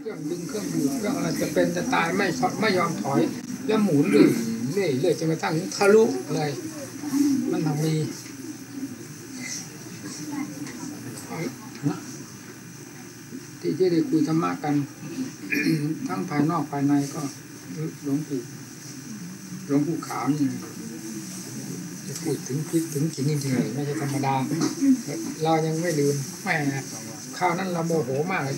เครื่องดึงเครื่องดูดเครื่องอะไรจะเป็นจะตายไม่ยอมถอยแล้วหมุนเรื่อยจนกระทั่งทะลุเลยมันทำมีที่ได้คุยธรรมะกัน ทั้งภายนอกภายในก็หลวงปู่ขาวนี่จะพูดถึงคิดถึงกินจริงๆไม่ใช่ธรรมดา เรายังไม่ลืมแม่คราวนั้นเราโมโหมากเลย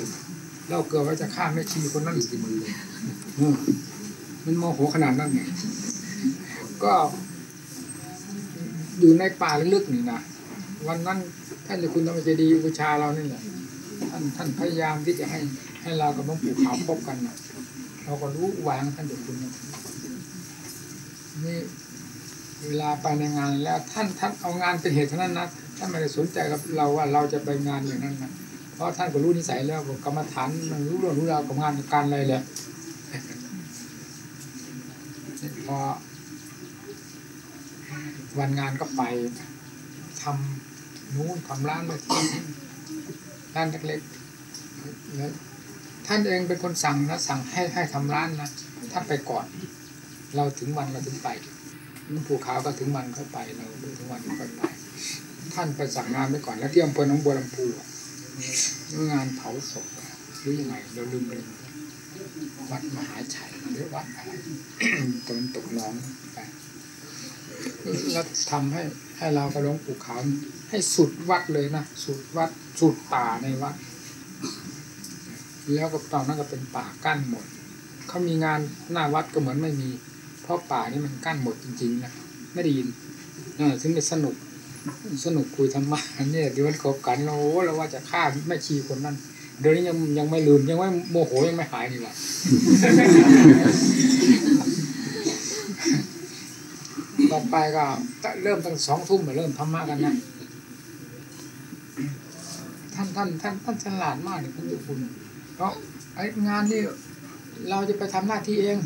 เราเกือบว่าจะฆ่าแม่ชีคนนั้นอยู่ที่มือเลยมันโมโหขนาดนั้นไงก็อยู่ในป่าลึกๆนี่นะวันนั้นท่านหลวงคุณธรรมเจดีย์บูชาเรานี่แหละท่านพยายามที่จะให้เรากับหลวงปู่ขาวพบกันนะเราก็รู้วางท่านหลวงคุณนี่เวลาไปในงานแล้วท่านเอางานเป็นเหตุเท่านั้นนะท่านไม่ได้สนใจกับเราว่าเราจะไปงานอย่างนั้นนะเพราะท่านก็รู้นิสัยแล้วกรรมฐานมันรู้เรื่องรู้ราวกับงานการอะไรแหละพอวันงานก็ไปทำนู้นทำร้านมาที่ร้านเล็กๆแล้วท่านเองเป็นคนสั่งนะสั่งให้ทำร้านนะท่านไปก่อนเราถึงวันเราถึงไปผู้ขาวก็ถึงวันเขาไปเราถึงวันเขาไปท่านไปสั่งงานไปก่อนแล้วที่อำเภอหนองบัวลำพูงานเผาศพหรือยังไงเราลืมไปวัดมหาชัยหรือวัดอะไร ตอนตกน้องไปแล้วทำให้เรากระลงปลูกขาวให้สุดวัดเลยนะสุดวัดสุดป่าในวัดแล้วกับตอนนั้นก็เป็นป่ากั้นหมดเขามีงานหน้าวัดก็เหมือนไม่มีเพราะป่านี่มันกั้นหมดจริงๆนะไม่ได้ยินถึงจะสนุกคุยธรรมะเนี่ยที่มันขบกันโอ้เราว่าจะฆ่าแม่ชีคนนั้นเดี๋ยวนี้ยังไม่ลืมยังไม่โมโหยังไม่หายนี่แหละต่อไปก็เริ่มตั้ง 20:00 นเริ่มธรรมะกันนะท่านฉลาดมากเลยคุณเจ้าคุณเพราะไอ้งานนี่เราจะไปทำหน้าที่เอง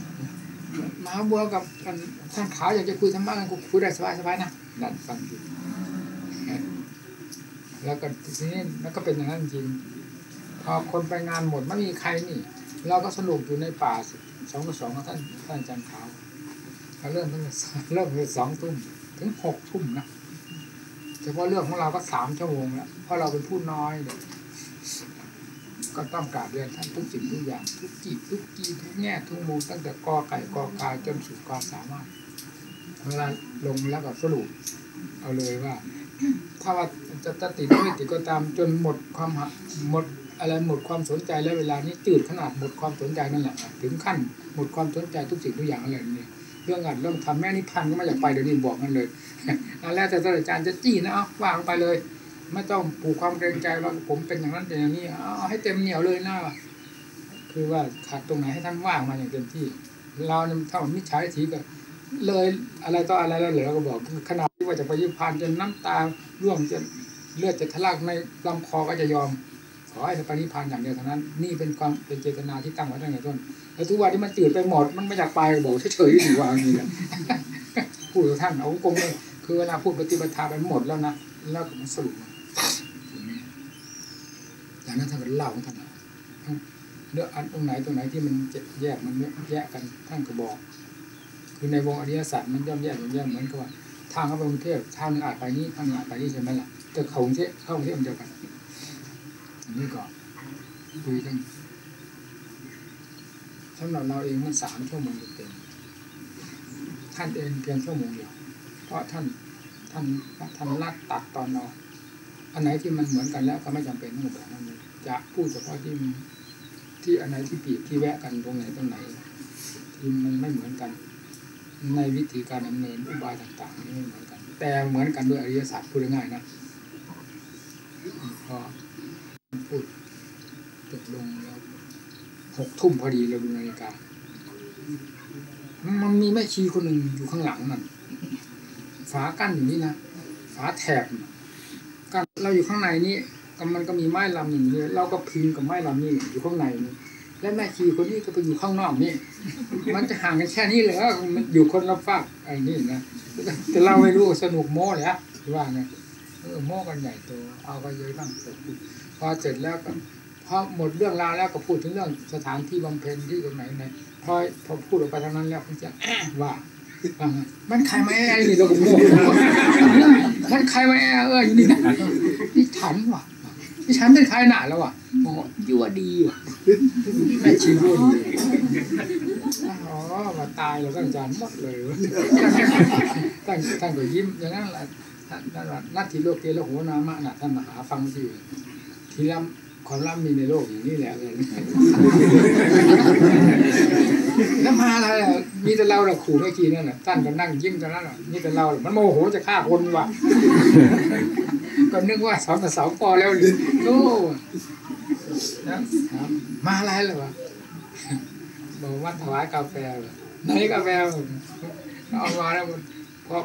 มหาบัวกับท่านขาวอยากจะคุยธรรมะกันคุยได้สบายนะนั่นฟังอยู่แล้วก็ทีนี้แล้วก็เป็นอย่างนั้นจริงพอคนไปงานหมดไม่มีใครนี่เราก็สนุกอยู่ในป่า2:00 นของท่านอาจารย์ขาวเราเริ่มตั้งแต่ 20:00 นถึง 18:00 นนะเฉพาะเรื่องของเราก็3 ชั่วโมงแล้วเพราะเราเป็นผู้น้อยเลยก็ต้องกราบเรียนท่านทุกสิ่งทุกอย่างทุกกีทุกแง่ทุกมุมตั้งแต่กอไก่กอกาจนสุดความสามารถเวลาลงแล้วก็สรุปเอาเลยว่าถ้าว่าจะติดไม่ติดก็ตามจนหมดความสนใจแล้วเวลานี้จืดขนาดหมดความสนใจนั่นแหละถึงขั้นหมดความสนใจทุกสิ่งทุกอย่างอะไรนี่เรื่องงานเรื่องทำแม่นิพพานก็ไม่อยากไปเดี๋ยวนี้บอกกันเลยนั่นแหละแต่อาจารย์จะจี้นะเอาวางไปเลยไม่ต้องปลูกความเกรงใจว่าผมเป็นอย่างนั้นเป็นอย่างนี้เอาให้เต็มเหนียวเลยนะคือว่าขาดตรงไหนให้ท่านว่างมาอย่างเต็มที่เราเท่ามิจฉาทิฏฐิกันเลยอะไรต่ออะไรแล้วเหลือก็บอกขนาดที่ว่าจะไปนิพพานจนน้ำตาร่วงจนเลือดจะทะลักในลำคอก็จะยอมขอให้ไปนิพพานอย่างเดียวเท่านั้นนี่เป็นความเป็นเจตนาที่ตั้งไว้ตั้งแต่ต้นแล้วทุกวันที่มันจืดไปหมดมันไม่อยากไปบอกเฉยๆดีกว่าอย่างนี้พูดกับท่านเอากงเลยคือเวลาพูดปฏิบัติธรรมไปหมดแล้วนะแล้วก็มันสรุปอย่างนั้นท่านก็เล่าของท่านเรื่องอันตรงไหนตรงไหนที่มันแยกมันแยกกันท่านก็บอกคือในวงอริยสัจมันย่อมแยกมันแยกเหมือนกับว่าทางเข้าไปกรุงเทพทางอาจไปนี้ทางอาจไปนี้ใช่ไหมล่ะแต่เขาเข้าเที่ยวมันเดียวกันอันนี้ก่อนคุยกันสำหรับเราเองมัน3 ชั่วโมงเต็มท่านเองเพียง1 ชั่วโมงเดียวเพราะท่านลักตัดตอนนอนอันไหนที่มันเหมือนกันแล้วก็ไม่จำเป็นต้องบอกนั่นเลยจะพูดเฉพาะที่อันไหนที่ปีกที่แวะกันตรงไหนตรงไหนที่มันไม่เหมือนกันในวิธีการดำเนินอุบายต่างๆนี่เหมือนกันแต่เหมือนกันด้วยอริยสัจพูดง่ายๆนะพอพูดจบลงแล้ว18:00 นพอดีเราดูนาฬิกามันมีแม่ชีคนหนึ่งอยู่ข้างหลังนั่นฝากั้นอยู่นี่นะฝาแถบกั้นเราอยู่ข้างในนี้มันก็มีไม้ลำหนึ่งเลยเราก็พิงกับไม้ลำนี่อยู่ข้างในนี่และแม่ชีคนนี้ก็ไปอยู่ข้างนอกนี่มันจะห่างกันแค่นี้เลยมันอยู่คนละฝากไอ้นี่นะแต่เราไม่รู้สนุกโม่เลยฮะว่าไงโม่กันใหญ่โตเอาก็เยอะตั้งพอเสร็จแล้วก็พ พอหมดเรื่องราวแล้วก็พูดถึงเรื่องสถานที่บำเพ็ญที่ตรงไหนไหนพอพูดออกไปทางนั้นแล้วคุณจะว่ามันใครมาแอบอยู่ตรงนี้มันใครมาแอบอยู่นี่นะที่ฉันว่ะที่ฉันเป็นใครหนาแล้วว่ะหมอยั่วดีว่ะแม่ชีรุ่นอ๋อมาตายเราตั้งใจหมดเลยตั้งแต่ยิ้มอย่างนั้นแหละนัตถิโลกเกลโหนามะน่ะท่านมหาฟังสิทีละความร่ำมีในโลกอย่างนี้แหละเลยแล้วมาอะไรมีแต่เราขู่ไม่กี่นั่นแหละท่านก็นั่งยิ้มตอนนั้นมีแต่เรามันโมโหจะฆ่าคนว่ะก็นึกว่า2 ต่อ 2พอแล้วหรือโอ้มาอะไรเลยวะบอกว่าถวายกาแฟเลยไหนกาแฟเอามาแล้ว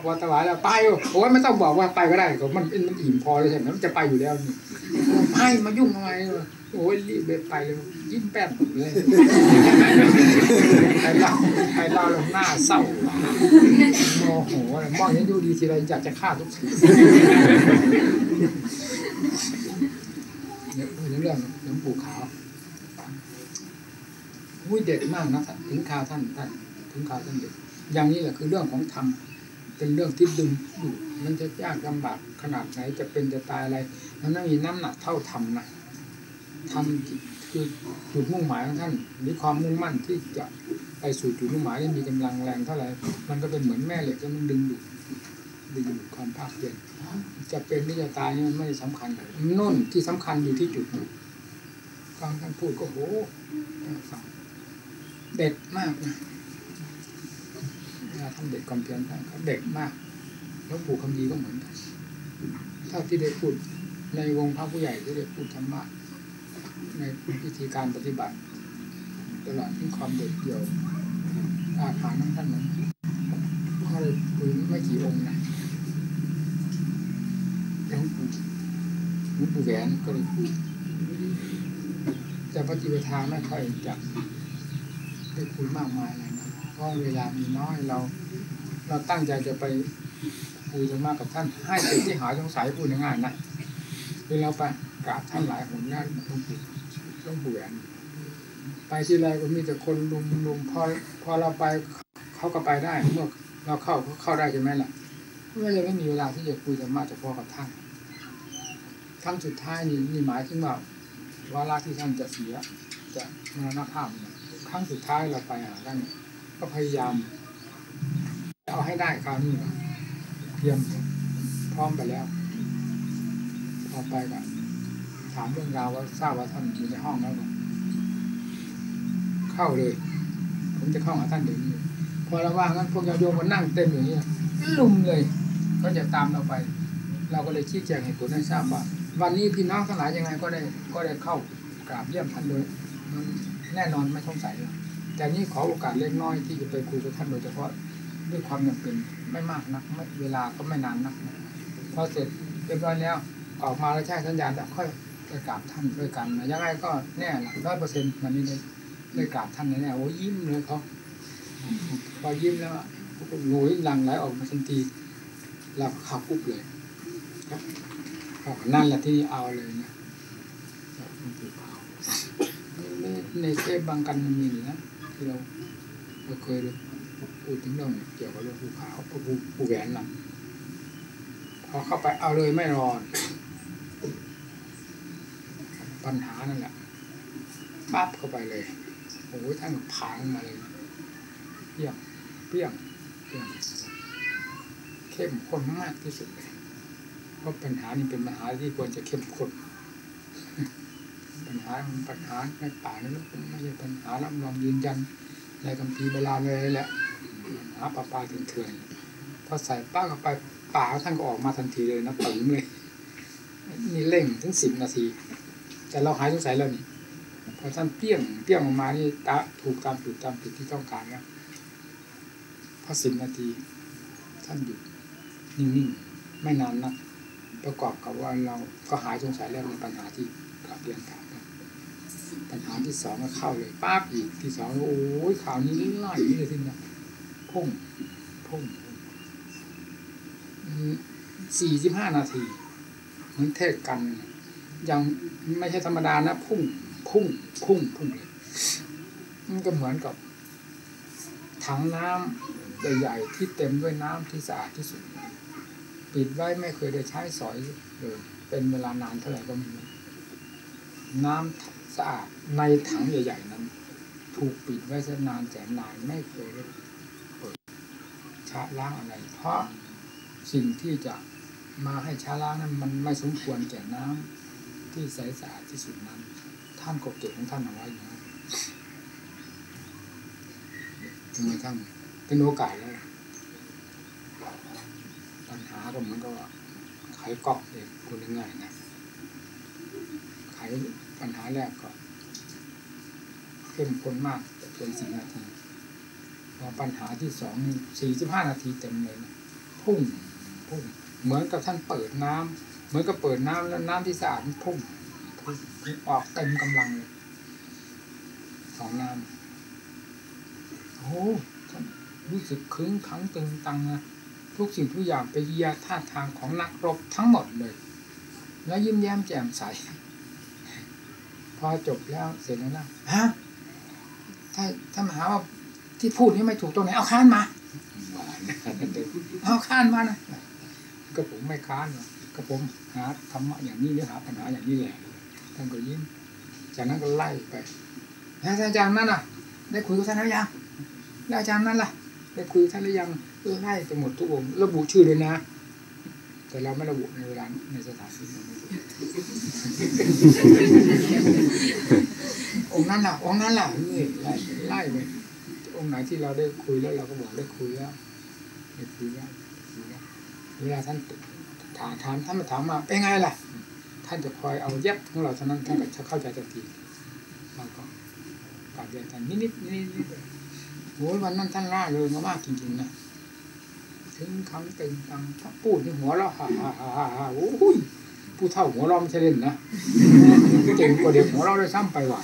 พอถวายแล้วไปโอ้ยไม่ต้องบอกว่าไปก็ได้ก็มันอิ่มพอเลยใช่ไหมมันจะไปอยู่แล้วนี่ไม่มายุ่งอะไรโอ้ยรีบไปเลยยิ้มแป้นเลยไปเล่าลงหน้าเศร้าโอ้โหมองยังดูดีทีไรอยากจะฆ่าทุกทีเนี่ยเรื่องหลวงปู่ขาวอุ้ยเด็ดมากนะถึงข่าวท่านถึงข่าวท่านเด็ดอย่างนี้แหละคือเรื่องของธรรมเป็นเรื่องที่ดึงดูดมันจะยากลำบากขนาดไหนจะเป็นจะตายอะไรมันไม่มีน้ำหนักเท่าธรรมนะธรรมคือจุดมุ่งหมายของท่านหรือความมุ่งมั่นที่จะไปสู่จุดมุ่งหมายที่มีกำลังแรงเท่าไหร่มันก็เป็นเหมือนแม่เหล็กที่มันดึงดูดความภาคเพียรจะเป็นหรือจะตายนี่มันไม่สำคัญเลยนั่นที่สำคัญอยู่ที่จุดฟังท่านพูดก็โหเด็ดมากนะท่านเด็กความเพียรท่านเขาเด็กมากแล้วปู่คำดีก็เหมือนกันเท่าที่ได้พูดในวงพระผู้ใหญ่ที่ได้พูดธรรมะในวิธีการปฏิบัติตลอดที่ความเด็ดเดี่ยวอาถรรพ์ท่านนั้นเขาเลยคุยไม่กี่องค์นะแล้วปู่แหวนก็เลยพูดแต่ปฏิปทาไม่ค่อยจะได้คุยมากมายอะไรนะเพราะเวลามีน้อยเราตั้งใจจะไปคุยธรรมะกับท่านให้เกิดที่หายสงสัยพูดง่ายๆนะเวลาไปกราบท่านหลายคนนั่นต้องผูกแหวนไปที่ไรก็มีแต่คนลุมพอเราไปเขาก็ไปได้เมื่อเราเข้าได้ใช่ไหมล่ะก็เลยไม่มีเวลาที่จะคุยธรรมะจะพอกับท่านทั้งสุดท้ายนี่หมายถึงว่าวาระที่ท่านจะเสียจะมรณภาพครั้งสุดท้ายเราไปหาท่านก็พยายามเอาให้ได้คราวนี้เตรียมพร้อมไปแล้วพอไปกันถามเรื่องราวว่าทราบว่าท่านอยู่ในห้องแล้วเข้าเลยผมจะเข้าหาท่านเดี๋ยวนี้พอเราว่างั้นพวกโยมมันนั่งเต็มอย่างนี้ลุ่มเลยก็จะตามเราไปเราก็เลยชี้แจงเหตุผลให้ทราบว่าวันนี้พี่น้องทั้งหลายยังไงก็ได้เข้ากราบเยี่ยมท่านโดยแน่นอนไม่สงสัยเลยแต่นี้ขอโอกาสเล็กน้อยที่จะไปคุยกับท่านโดยเฉพาะด้วยความจำเป็นไม่มากนักเวลาก็ไม่นานนักพอเสร็จเรียบร้อยแล้วออกมาแล้วใช้สัญญาณแล้วค่อยไปกราบท่านด้วยกันนะยังไงก็แน่ละ 100% วันนี้ได้กราบท่านแน่ๆโอ้ยิ้มเลยเขาพอยิ้มแล้วก็โหยหลั่งไหลออกมาทันทีเราขับปุ๊บเลยครับนั่นแหละที่เอาเลยนะในเทปบางกันมันมีนะที่เราเคยพูดถึงเรื่องเกี่ยวกับเรื่องภูเขาภูแหวนหลังพอเข้าไปเอาเลยไม่รอปัญหานั่นแหละปั๊บเข้าไปเลยโอ้ยท่านผ่านมาเลยเปรี้ยงเข้มข้นมากที่สุดเลยเพราะปัญหานี้เป็นปัญหาที่ควรจะเข้มข้นปัญหาในป่านี่ไม่ใช่ปัญหารับรองยืนยันในคำพีเวลาเลยแหละหาป่าเถื่อนพอใส่ป้าเข้าไปป่าท่านก็ออกมาทันทีเลยนะปุ๋ยเลยนี่เร่งถึง10 นาทีแต่เราหายสงสัยแล้วนี่พอท่านเปรี้ยงออกมานี่ตาถูกตามจุดที่ต้องการนะพอ10 นาทีท่านหยุดนิ่งๆไม่นานนักประกอบกับว่าเราก็หายสงสัยแล้วในปัญหาที่กลับเรียนถามปัญหาที่2ก็เข้าเลยป้าบอีกที่2โอ้ยข่าวนี้ไล่นี่เลยทีนี้พุ่ง45 นาทีเหมือนเทศกันยังไม่ใช่ธรรมดานะพุ่ง พุ่งมันก็เหมือนกับถังน้ำใหญ่ๆที่เต็มด้วยน้ำที่สะอาดที่สุดปิดไว้ไม่เคยได้ใช้สอยเลยเป็นเวลานานเท่าไหร่ก็ไม่รู้น้ำสะอาดในถังใหญ่ๆนั้นถูกปิดไว้นานแสนนานไม่เคยได้เปิดชะล้างอะไรเพราะสิ่งที่จะมาให้ชะล้างนั้นมันไม่สมควรแก่น้ำที่ใสสะอาดที่สุดนั้นท่านก็เก็บของท่านเอาไว้นะจนกระทั่งเป็นโอกาสแล้วปัญหาก็เหมือนกับไขกอกเองคุณง่ายๆนะไขปัญหาแรกก็เข้มข้นมากเกิน10 นาทีพอปัญหาที่2นี่45 นาทีเต็มเลยนะพุ่งเหมือนกับท่านเปิดน้ำเหมือนกับเปิดน้ำแล้วน้ำที่สะอาดมันพุ่งออกเต็มกำลังเลยของน้ำโอ้ท่านรู้สึกขึงขังตึงตังนะทุกสิ่งทุกอย่างไปเยียดท่าทางของนักรบทั้งหมดเลยแล้วยิ้มแย้มแจ่มใสพอจบแล้วเสร็จแล้วนะฮะถ้ามาหาว่าที่พูดนี่ไม่ถูกตรงไหนเอาค้านมาเอาค้านมานะก็ผมไม่ค้านก็ผมหาธรรมะอย่างนี้หรือหาปัญหาอย่างนี้แหละท่านก็ยิ้มจากนั้นก็ไล่ไปแล้วอาจารย์นั่นล่ะได้คุยกับท่านแล้วยังแล้วอาจารย์นั่นล่ะได้คุยท่านหรือยังไล่ไปหมดทุกองระบุชื่อเลยนะแต่เราไม่ระบุในเวลาในสถานที่องนั้นล่ะองนั้นล่ะนี่ไล่ไปองไหนที่เราได้คุยแล้วเราก็บอกได้คุยแล้วเวลาท่านถามท่านมาถามมาเป็นไงล่ะท่านจะคอยเอาแยบของเราเท่านั้นท่านก็จะเข้าใจทันทีเราก็ปรับเปลี่ยนท่านนิดโอ้ยวันนั้นท่านล่าเลยมากจริงๆนะถึงคำตึงตังถ้าพูดในหัวเราฮ่าโอ้ยผู้เท่าหัวเราไม่ใช่เล่นนะเก่งกว่าเด็กหัวเราได้ซ้ำไปว่ะ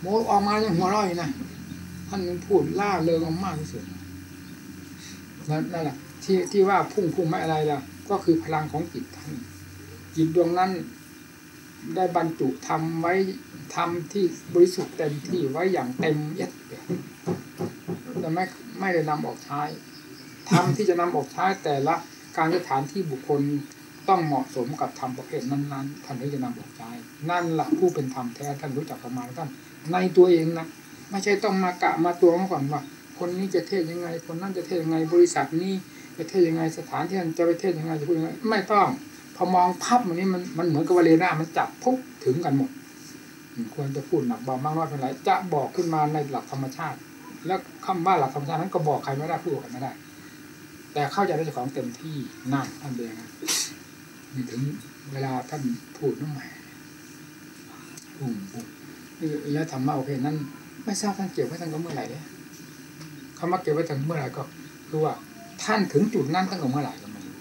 โมออกมาอย่างหัวเราเลยนะท่านนึงพูดล่าเลยมากที่สุดนั่นแหละที่ว่าพุ่งไม่อะไรล่ะก็คือพลังของจิตท่านจิตดวงนั้นได้บรรจุทำไว้ทำที่บริสุทธิ์เต็มที่ไว้อย่างเต็มเย็ดแต่ไม่ได้นำออกใช้ทำที่จะนำออกใช้แต่ละการสถานที่บุคคลต้องเหมาะสมกับธรรมประเภทนั้นๆท่านถึงจะนำออกใช้นั่นแหละผู้เป็นธรรมแท้ท่านรู้จักประมาณท่านในตัวเองนะไม่ใช่ต้องมากะมาตัวก่อนว่าคนนี้จะเทศยังไงคนนั้นจะเทศยังไงบริษัทนี้จะเทศยังไงสถานที่จะไปเทศยังไงจะพูดยังไงไม่ต้องพอมองภาพมันนี้มันเหมือนกับวาเลน่ามันจับทุกถึงกันหมดควรจะพูดหนักเบามากน้อยเท่าไหร่จะบอกขึ้นมาในหลักธรรมชาติแล้วคำว่าหลักธรรมชาตินั้นก็บอกใครไม่ได้พูดกันไม่ได้แต่เข้าใจได้เจ้าของเต็มที่นั่นท่านเองนะนี่ถึงเวลาท่านพูดน้องใหม่แล้วธรรมะโอเคนั้นไม่ทราบท่านเกี่ยวไว้ท่านก็เมื่อไหร่เนี่ยคำว่าเกี่ยวไว้ท่านเมื่อไหร่ก็คือว่าท่านถึงจุดนั้นตั้งแต่เมื่อไหร่ก็ไม่รู้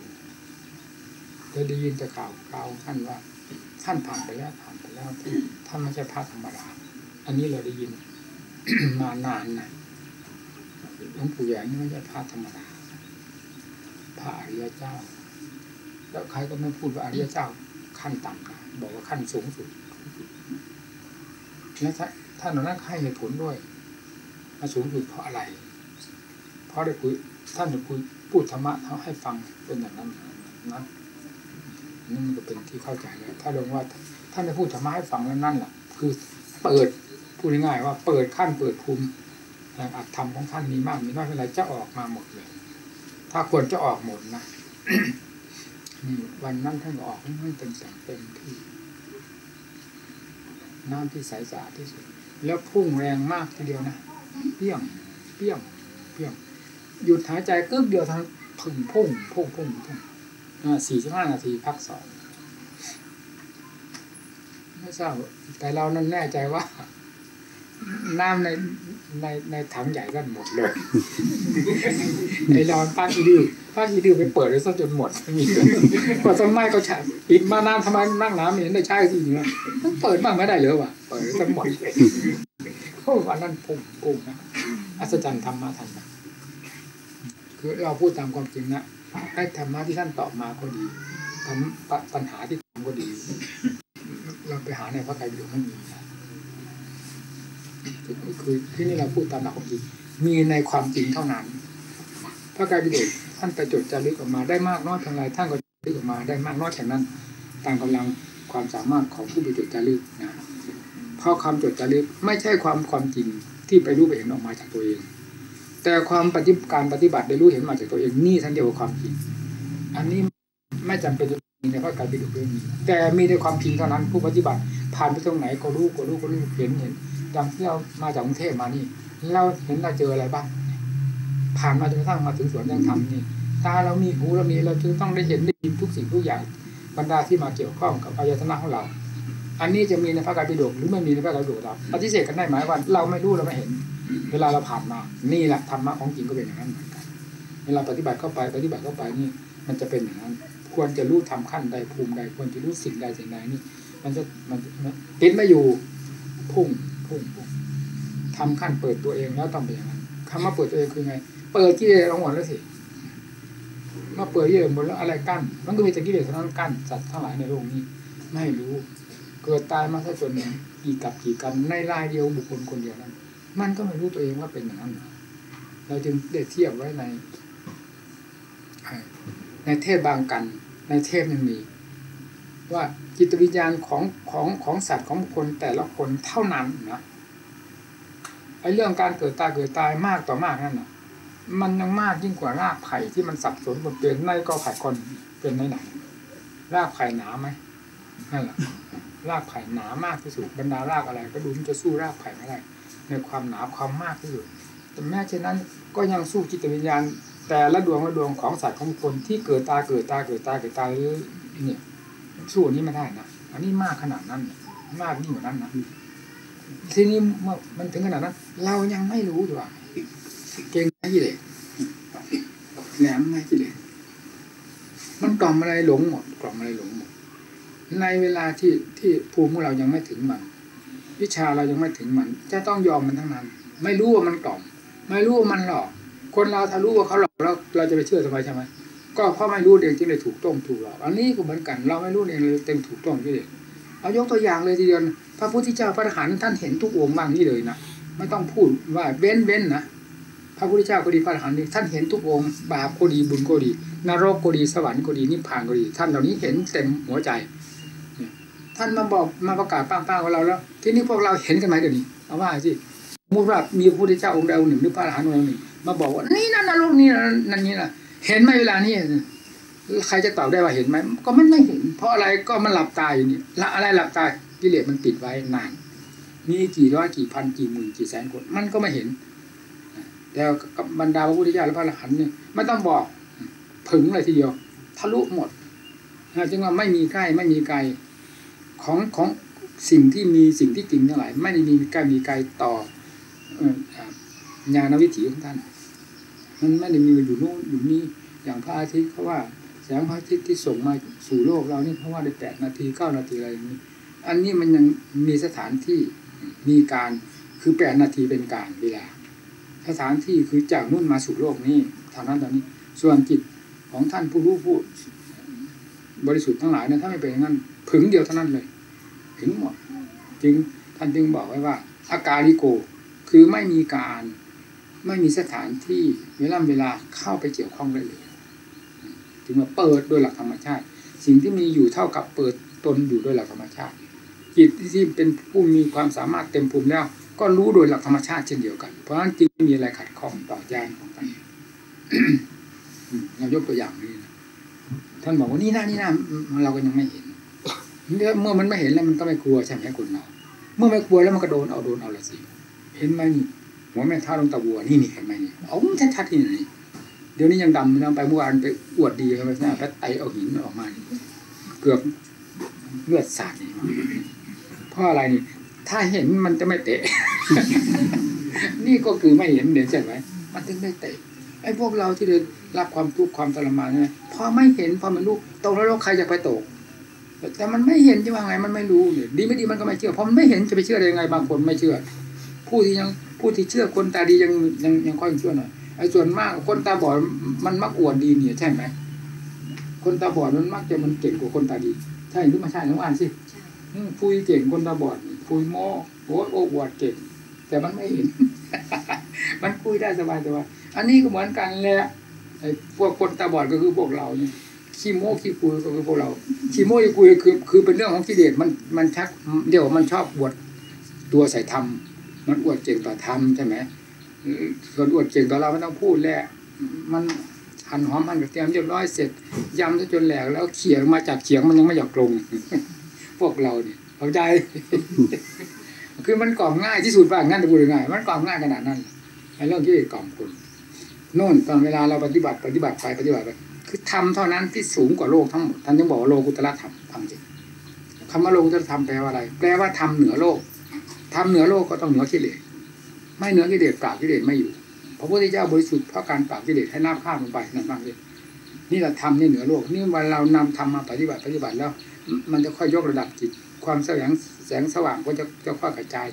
เคยได้ยินแต่ข่าวท่านว่าท่านผ่านไปแล้วท่านไม่ใช่พระธรรมดาอันนี้เราได้ยิน มานานนะหลวงปู่ใหญ่นี่ไม่ใช่พระธรรมดาพระอริยเจ้าแล้วใครก็ไม่พูดว่าอริยเจ้าขั้นต่ำนะบอกว่าขั้นสูงสุดแล้วท่านเหล่านั้นให้เหตุผลด้วยมาสูงสุดเพราะอะไรเพราะได้คุยท่านได้คุยพูดธรรมะเขาให้ฟังเป็นอย่างนั้นนะนั่นมันก็เป็นที่เข้าใจแล้วถ้าลงว่าท่านได้พูดธรรมะให้ฟังแล้วนั่นแหละคือเปิดพูดง่ายๆว่าเปิดขั้นเปิดภูมิแห่งอัตธรรมของท่านมีมากมีน้อยอะไรจะออกมาหมดเลยถ้าควรจะออกหมดนะ วันนั้นท่านก็ออกให้เต็มแสงเต็มที่น้ำที่ใสสะอาดที่สุดแล้วพุ่งแรงมากทีเดียวนะเปี้ยงหยุดหายใจกึ๊กเดียวทั้งพุ่ง45 นาทีพัก2ไม่ทราบแต่เรานั่นแน่ใจว่าน้ำในถังใหญ่กันหมดเลยไอเราป้าอีดื้อไปเปิดเลยซะจนหมดไม่มีเลยพอต้นไม้ก็ฉาบปิดมาน้ำทำไมนั่งน้ำเห็นได้ใช่จริงๆนะเปิดบ้างไม่ได้เลยวะเปิดจนหมดเพราะว่านั่นพุ่งนะอัศจรรย์ธรรมะท่านนะคือเราพูดตามความจริงนะไอ้ธรรมะที่ท่านตอบมาก็ดีทำปัญหาที่ผมก็ดี เราไปหาในพระไตรปิฎกไม่มีนะคือที่นี่เราพูดตามหลักของจริงมีในความจริงเท่านั้นพระไตรปิฎกท่านไปจดจารึกออกมาได้มากน้อยเท่าไรท่านก็จารึกออกมาได้มากน้อยแค่นั้นตามกำลังความสามารถของผู้ไปจดจารึกนะเพราะความจดจารึกไม่ใช่ความจริงที่ไปรู้ไปเห็นออกมาจากตัวเองแต่ความการปฏิบัติได้รู้เห็นมาจากตัวเองนี่ท่านเดียวกับความจริงอันนี้ไม่จำเป็นมีในพระไตรปิฎกเรื่องนี้แต่มีในความจริงเท่านั้นผู้ปฏิบัติผ่านไปตรงไหนก็รู้เห็นดังที่เรามาจากกรุงเทพมานี่เราเห็นเราเจออะไรบ้างผ่านมาจนกระทั่งมาถึงสวนยังทำนี่ตาเรามีหูเรามีเราจึงต้องได้เห็นได้ยินทุกสิ่งทุกอย่างบรรดาที่มาเกี่ยวข้องกับอายตนะของเราอันนี้จะมีในพระไตรปิฎกหรือไม่มีในพระไตรปิฎกเราปฏิเสธกันได้ไหมว่าเราไม่รู้เราไม่เห็นเวลาเราผ่านมานี่แหละธรรมะของจริงก็เป็นอย่างนั้นเหมือนกันเวลาปฏิบัติเข้าไปนี่มันจะเป็นอย่างนั้นควรจะรู้ทำขั้นใดภูมิใดควรจะรู้สิ่งใดสิ่งใดนี่มันติดไม่อยู่พุ่งทำขั้นเปิดตัวเองแล้วต้องเป็นอย่างนั้นคำว่าเปิดตัวเองคือไงเปิดกิเลสเอาหมดแล้วสิเมื่อเปิดกิเลสหมดแล้วอะไรกั้นมันก็มีแต่กิเลสเท่านั้นกั้นสัตว์ทั้งหลายในโลกนี้ไม่รู้เกิดตายมาซะจนกี่กรรมในรายเดียวบุคคลคนเดียวนั้นมันก็ไม่รู้ตัวเองว่าเป็นอย่างนั้นเราจึงได้เทียบไว้ในเทศบางกันในเทศยังมีว่าจิตวิญญาณของสัตว์ของคนแต่ละคนเท่านั้นนะไอ้เรื่องการเกิดตายมากต่อมากนั่นน่ะมันยังมากยิ่งกว่ารากไผ่ที่มันสับสนบนเปลี่ยนในก็ไผ่คนเป็นไหนรากไผ่หนาไหมนั่นแหละรากไผ่หนามากที่สุดบรรดารากอะไรก็ดูมันจะสู้รากไผ่ไม่ได้ในความหนาความมากที่สุดแต่แม้เช่นนั้นก็ยังสู้จิตวิญญาณแต่ละดวงของสัตว์ของคนที่เกิดตายเนี่ยสู้นี้ไม่ได้นะอันนี้มากขนาดนั้นมากยิ่งกว่านั้นนะทีนี้มันถึงขนาดนั้นเรายังไม่รู้อยู่ว่าเก่งไม่กี่เลยแหลมไม่กี่เลยมันกล่อมอะไรหลงหมดในเวลาที่ภูมิของเรายังไม่ถึงมันวิชาเรายังไม่ถึงมันจะต้องยอมมันทั้งนั้นไม่รู้ว่ามันกล่อมไม่รู้ว่ามันหลอกคนเราถ้ารู้ว่าเขาหลอกแล้วเราจะไปเชื่อทำไมใช่ไหมก็เพราะไม่รู้เองจึงเลยถูกต้มถูกหลอกอันนี้ก็เหมือนกันเราไม่รู้เองเลยเต็มถูกต้มที่เด็กเอายกตัวอย่างเลยทีเดียวพระพุทธเจ้าพระอรหันต์ท่านเห็นทุกองค์บ้างนี่เลยนะไม่ต้องพูดว่าเว้นนะพระพุทธเจ้าก็ดีพระอรหันต์ท่านเห็นทุกองค์บาปก็ดีบุญก็ดีนรกก็ดีสวรรค์ก็ดีนิพพานก็ดีท่านเหล่านี้เห็นเต็มหัวใจท่านมาบอกมาประกาศป้างๆกับเราแล้วทีนี้พวกเราเห็นกันไหมเดี๋ยวนี้เอาว่าสิมุขราบมีพระพุทธเจ้าองค์ใดองค์หนึ่งหรือพระอรหันต์องค์หนึ่งมาบอกว่านี่นั่นนรกนี่นั่นนี่นะเห็นไหมเวลานี้ใครจะตอบได้ว่าเห็นไหมก็มันไม่เห็นเพราะอะไรก็มันหลับตาอยู่นี่ละอะไรหลับตากิเลสมันปิดไว้นานมีกี่ร้อยกี่พันกี่หมื่นกี่แสนคนมันก็ไม่เห็นแล้วกับบรรดาพระพุทธเจ้าและพระอรหันต์เนี่ยไม่ต้องบอกผึ่งเลยทีเดียวทะลุหมดจึงว่าไม่มีใกล้ไม่มีไกลของสิ่งที่มีสิ่งที่จริงเท่าไหร่ไม่ได้มีใกล้มีไกลต่อญาณวิถีของท่านมันไม่ได้มีอยู่โน่นอยู่นี่อย่างพระอาทิตย์เพราะว่าแสงพระอาทิตย์ที่ส่งมาสู่โลกเรานี่เพราะว่าได้8 นาที9 นาทีอะไรอย่างนี้อันนี้มันยังมีสถานที่มีการคือ8 นาทีเป็นการเวลาสถานที่คือจากนู่นมาสู่โลกนี้ทางนั้นตอนนี้ส่วนจิตของท่านผู้รู้ผู้บริสุทธิ์ทั้งหลายนะถ้าไม่เป็นอย่างนั้นผึ่งเดียวเท่านั้นเลยผึ่งหมดจึงท่านจึงบอกไว้ว่าอากาลิโกคือไม่มีการไม่มีสถานที่เวลาเข้าไปเกี่ยวข้องได้เลยถึงมาเปิดโดยหลักธรรมชาติสิ่งที่มีอยู่เท่ากับเปิดตนอยู่โดยหลักธรรมชาติจิตที่เป็นผู้มีความสามารถเต็มภูมิแล้วก็รู้โดยหลักธรรมชาติเช่นเดียวกันเพราะฉะนั้นจึงไม่มีอะไรขัดข้องต่อญาณของท่าน เรายกตัวอย่างนี้นะท่านบอกว่านี่นะเราก็ยังไม่เห็นเมื่อมันไม่เห็นแล้วมันก็ไม่กลัวใช่ไหมคนเราเมื่อไม่กลัวแล้วมันก็โดนเอาละสิเห็นไหมนี่หัวแม่ท้าลงตะบัวนี่เห็นไหมนี่อ๋อชัดๆที่ไหนเดี๋ยวนี้ยังดำนะไปเมื่อวานไปอวดดีกันไปนะแล้วไตเอาหินออกมาเกือบเลือดสาดนี่เพราะอะไรนี่ถ้าเห็นมันจะไม่เตะ นี่ก็คือไม่เห็นเดี๋ยวใช่ไหมมันถึงไม่เตะไอ้พวกเราที่ได้รับความทุกข์ความทรมานใช่ไหมพอไม่เห็นพอมันลูกตกแล้วใครจะไปตกแต่มันไม่เห็นจะว่าไงมันไม่รู้เนี่ยดีไม่ดีมันก็ไม่เชื่อเพราะมันไม่เห็นจะไปเชื่อได้ยังไงบางคนไม่เชื่อผู้ที่เชื่อคนตาดียังค่อยเชื่อหน่อยไอ้ส่วนมากคนตาบอดมันมักอวดดีเนี่ยใช่ไหมคนตาบอดมันมักจะมันเก่งกว่าคนตาดีใช่หรือไม่ใช่น้องอ่านสิ คุยเก่งคนตาบอดคุยโม้โว้โอ้บอดเก่งแต่มันไม่เห็น มันคุยได้สบายอันนี้ก็เหมือนกันแหละไอ้พวกคนตาบอดก็คือพวกเรานี่ขี้โม้ขี้คุยก็คือพวกเราขี้โม้ขี้คุยคือเป็นเรื่องของกิเลสมันชักเดี๋ยวมันชอบอวดตัวใส่ธรรมมันอวดเก่งต่อธรรมใช่ไหมส่วนอวดเก่งต่อเราไม่ต้องพูดแหละมันหั่นหอมหั่นกระเทียมเรียบร้อยเสร็จยำซะจนแหลกแล้วเขี่ยมาจากเขียงมันยังไม่หยอกลงพวกเราเนี่ยเข้าใจ คือมันกล่อมง่ายที่สุดว่างั้นจะพูดง่ายมันกล่อมง่ายขนาดนั้นไอ้เรื่องที่กล่อมคนโน่นตอนเวลาเราปฏิบัติไปคือทำเท่านั้นที่สูงกว่าโลกทั้งหมดท่านยังบอกว่าโลกุตระธรรมฟังจริงคำว่าโลกุตระธรรมแปลว่าอะไรแปลว่าทำเหนือโลกทำเหนือโลกก็ต้องเหนือกิเลสไม่เหนือกิเลสปราบกิเลสไม่อยู่พระพุทธเจ้าบริสุทธิ์เพราะการปราบกิเลสให้น้ำข้ามลงไปนั่นฟังจริงนี่แหละทำนี่เหนือโลกนี่วันเรานำทำมาปฏิบัติแล้วมันจะค่อยยกระดับจิตความแสงสว่างก็จะค่อยกระจาย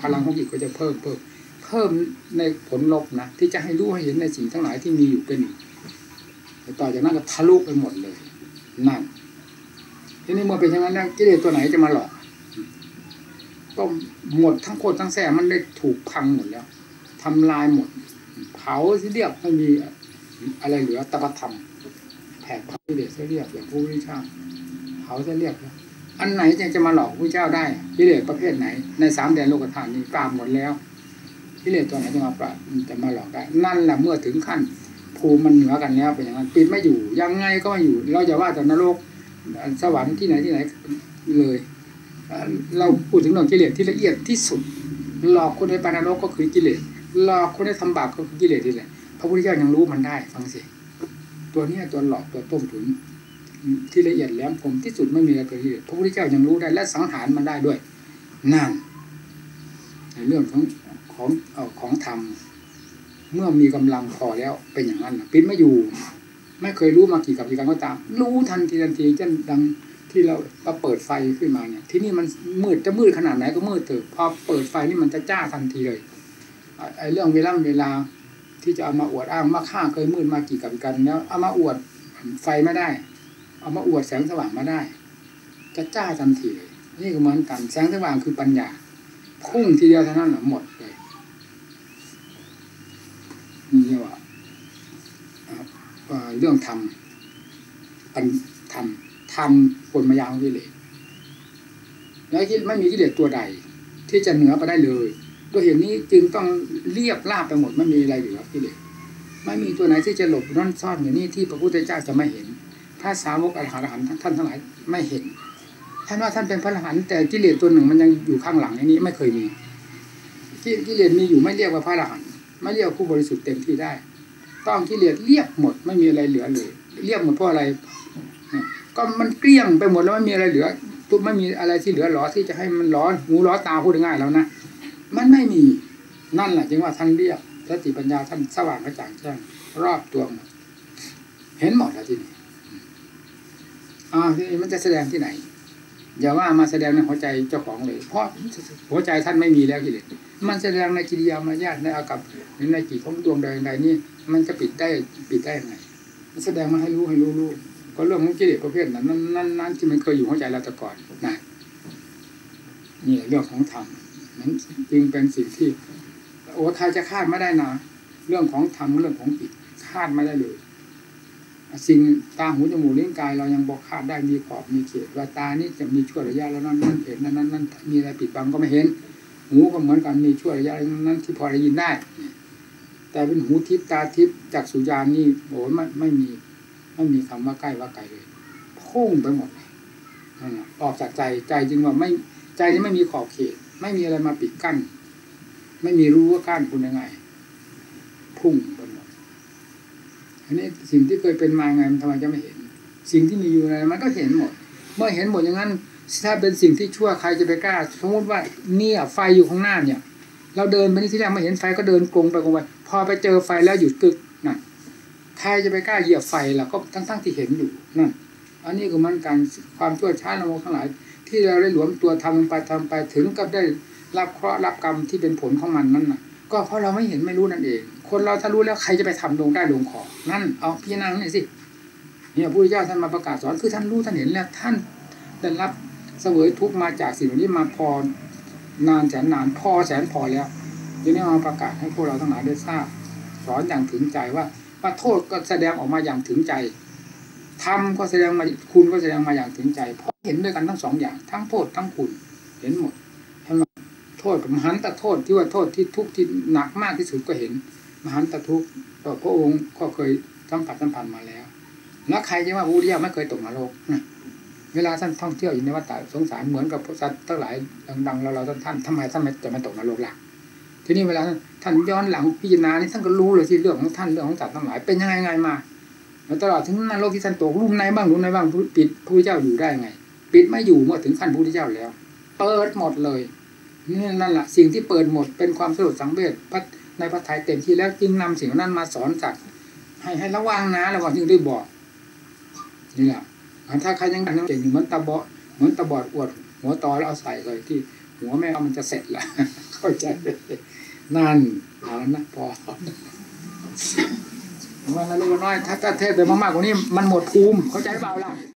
พลังของจิตก็จะเพิ่มในผลลบนะที่จะให้รู้ให้เห็นในสิ่งทั้งหลายที่มีอยู่เป็นอยู่ต่อจากนั้นก็ทะลุไปหมดเลยนั่นทีนี้เมื่อเป็นอย่างนั้นกิเลสตัวไหนจะมาหลอกก็หมดทั้งโคตรทั้งแสมันได้ถูกพังหมดแล้วทำลายหมดเผาเรียบไม่มีอะไรเหลือตปธรรมแผดเผากิเลสเรียบอย่างผู้วิชาเผาเรียบแล้วอันไหนจะมาหลอกพระเจ้าได้กิเลสประเภทไหนในสามแดนโลกธาตุนี้ปราบหมดแล้วกิเลสตัวไหนจะมาปราบจะมาหลอกได้นั่นแหละเมื่อถึงขั้นภูมิมันเหนือกันแล้วเป็นอย่างนั้นปิดไม่อยู่ยังไงก็ไม่อยู่เราจะว่าแต่นรกสวรรค์ที่ไหนเลยเราพูดถึงเรื่องกิเลสที่ละเอียดที่สุดหลอกคนให้ไปนรกก็คือกิเลสหลอกคนให้ทำบาปก็คือกิเลสนี่แหละพระพุทธเจ้ายังรู้มันได้ฟังสิตัวนี้ตัวหลอกตัวต้มตุ๋นที่ละเอียดแหลมคมที่สุดไม่มีอะไรเกินที่พระพุทธเจ้ายังรู้ได้และสังหารมันได้ด้วยนั่นในเรื่องของธรรมเมื่อมีกำลังพอแล้วเป็นอย่างนั้นปิดไม่อยู่ไม่เคยรู้มากี่กับกี่ครั้งก็ตามรู้ทันทีเช่นดังที่เราเปิดไฟขึ้นมาเนี่ยที่นี่มันมืดจะมืดขนาดไหนก็มืดเถอะพอเปิดไฟนี่มันจะจ้าทันทีเลยไอ้เรื่องเวลาที่จะเอามาอวดอ้างว่าข้าเคยมืดมากี่กับกี่ครั้งแล้วเอามาอวดไฟไม่ได้เอามาอวดแสงสว่างมาได้จะจ้าทันทีเลยนี่ก็เหมือนกันแสงสว่างคือปัญญาพุ่งทีเดียวเท่านั้นหมดเลยนี่เรียกว่าเรื่องธรรมปนมายาของกิเลสแล้วที่ไม่มีกิเลสตัวใดที่จะเหนือไปได้เลยด้วยเหตุนี้จึงต้องเรียบราบไปหมดไม่มีอะไรเหลือกิเลสไม่มีตัวไหนที่จะหลบร่อนซ่อนอย่างนี้ที่พระพุทธเจ้าจะไม่เห็นพระสาวกอรหันต์ท่านทั้งหลายไม่เห็นท่านว่าท่านเป็นพระอรหันต์แต่กิเลสตัวหนึ่งมันยังอยู่ข้างหลังอย่างนี้ไม่เคยมีกิเลสมีอยู่ไม่เรียกว่าพระอรหันต์ไม่เรียกผู้บริสุทธิ์เต็มที่ได้ต้องกิเลสเรียบหมดไม่มีอะไรเหลือเลยเรียบหมดเพราะอะไรก็มันเกลี้ยงไปหมดแล้วไม่มีอะไรเหลือตุ๊บไม่มีอะไรที่เหลือหรอที่จะให้มันร้อนหูร้อนตาพูดง่ายแล้วนะมันไม่มีนั่นแหละจึงว่าท่านเรียบสติปัญญาท่านสว่างกระจ่างแจ้งรอบตัวหมดเห็นหมดแล้วทีนี้มันจะแสดงที่ไหนอย่าว่ามาแสดงในหัวใจเจ้าของเลยเพราะหัวใจท่านไม่มีแล้วกิเลสมันแสดงในกิริยามารยาทในอากับหรือในจิตของดวงใดใดนี่มันจะปิดได้ยังไงมันแสดงมาให้รู้ก็เรื่องของกิเลสประเภทนั้นที่มันเคยอยู่หัวใจเราแต่ก่อนนะนี่เรื่องของธรรมนั้นจึงเป็นสิ่งที่โอ้ใครจะคาดไม่ได้นะเรื่องของธรรมเรื่องของจิตคาดไม่ได้เลยสิ่งตาหูจมูกลิ้นกายเรายังบอกคาดได้มีขอบมีเขตว่าตานี่จะมีชั่วระยะแล้วนั่นเห็นนั่นมีอะไรปิดบังก็ไม่เห็นหูก็เหมือนกันมีชั่วระยะนั้นที่พอได้ยินได้แต่เป็นหูทิพตาทิพจักษุญาณนี่โอ้ไม่มีคำว่าใกล้ว่าไกลเลยพุ่งไปหมดนั่นน่ะออกจากใจจึงว่าไม่ใจนี่ไม่มีขอบเขตไม่มีอะไรมาปิดกั้นไม่มีรู้ว่ากั้นคุณยังไงพุ่งไปหมดอันนี้สิ่งที่เคยเป็นมาไงมันทำไมจะไม่เห็นสิ่งที่มีอยู่ในมันก็เห็นหมดเมื่อเห็นหมดอย่างนั้นถ้าเป็นสิ่งที่ชั่วใครจะไปกล้าสมมติว่าเนี่ยไฟอยู่ข้างหน้าเนี่ยเราเดินไปนี่ที่แรกไม่เห็นไฟก็เดินกลงไปพอไปเจอไฟแล้วหยุดกึกนั่นใครจะไปกล้าเหยียบไฟล่ะก็ทั้งที่เห็นอยู่นั่นอันนี้คือมันการความชั่วช้าละโมบทั้งหลายที่เราได้หลวมตัวทำไปถึงกับได้รับเคราะห์รับกรรมที่เป็นผลของมันนั่นน่ะก็เพราะเราไม่เห็นไม่รู้นั่นเองคนเราถ้ารู้แล้วใครจะไปทำลงได้ลงของนั่นเอาพิจารณาหน่อยสิเนี่ยพระพุทธเจ้าท่านมาประกาศสอนคือท่านรู้ท่านเห็นแล้วท่านได้รับ เสวยทุกข์มาจากสิ่งนี้มาพอนานแสนนานพอแสนพอแล้วที่นี่มาประกาศให้พวกเราทั้งหลายได้ทราบสอนอย่างถึงใจว่าโทษก็แสดงออกมาอย่างถึงใจธรรมก็แสดงมาคุณก็แสดงมาอย่างถึงใจเพราะเห็นด้วยกันทั้งสองอย่างทั้งโทษทั้งคุณเห็นหมดทั้งโทษมหันตโทษที่ว่าโทษที่ทุกข์ที่หนักมากที่สุดก็เห็นมหันตทุกข์พระองค์ก็เคยสัมผัสมาแล้วแล้วใครจะว่าพระพุทธเจ้าไม่เคยตกนรกนะเวลาท่านท่องเที่ยวอยู่ในวัฏฏะสงสารเหมือนกับพวกสัตว์ทั้งหลายดังๆเราท่านทำไมท่านจะไม่ตกนรกล่ะทีนี้เวลาท่านย้อนหลังพิจารณานี่ท่านก็รู้เลยที่เรื่องของท่านเรื่องของสัตว์ทั้งหลายเป็นยังไงมาแล้วตลอดถึงนรกที่ท่านตกรูปในบ้างปิดพระพุทธเจ้าอยู่ได้ไงปิดไม่อยู่เมื่อถึงขั้นพระพุทธเจ้าแล้วเปิดหมดเลยนั่นแหละสิ่งที่เปิดหมดเป็นความสลดสังเวชในพระทัยเต็มที่แล้วจึงนำสิ่งนั้นมาสอนสัตว์ให้ระวังนะระวังจึงได้บอกนี่แหละถ้าใครยังเก่งอยู่เหมือนตะบอดอวดหัวตอแล้วเอาใส่เลยที่หัวแม่มันจะเสร็จละเข้าใจนั่นเอาแล้วนะพอว่าแล้วน้อยถ้าเทศไปมากๆกว่านี้มันหมดภูมิเข้าใจเปล่าล่ะ